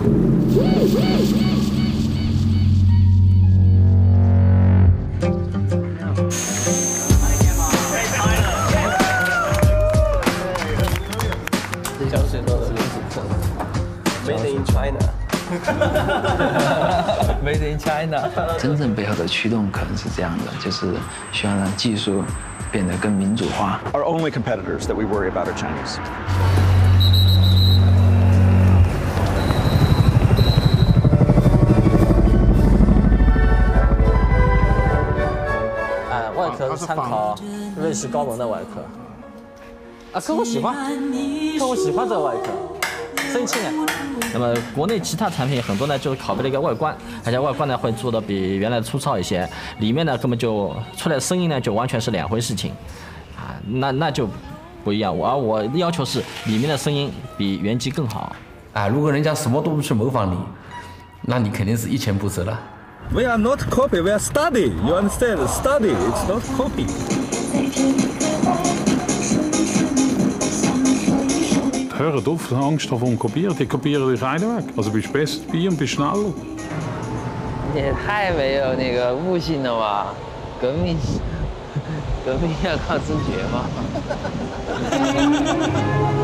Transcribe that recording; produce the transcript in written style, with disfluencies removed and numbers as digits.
Made in China。 Made in China。真正背后的驱动可能是这样的，就是希望让技术变得更民主化。Our only competitors that we worry about are Chinese. 外壳是参考瑞士高能的外壳。啊，可我喜欢这个外壳。 生气呢。那么国内其他产品很多呢，就是拷贝了一个外观，而且外观呢会做的比原来粗糙一些，里面呢根本就出来的声音呢就完全是两回事情，啊，那就不一样。而我要求是里面的声音比原机更好。啊，如果人家什么都不去模仿你，那你肯定是一钱不值了。We are not copy, we are study. You understand? Study, it's not copy. Hört auf, die Angst davon kopieren. Die kopieren dich einen Weg. Also bist du besser dabei und bist schneller. Das ist ja nicht mehr so Wuxin. Gewinn ja ganz schön.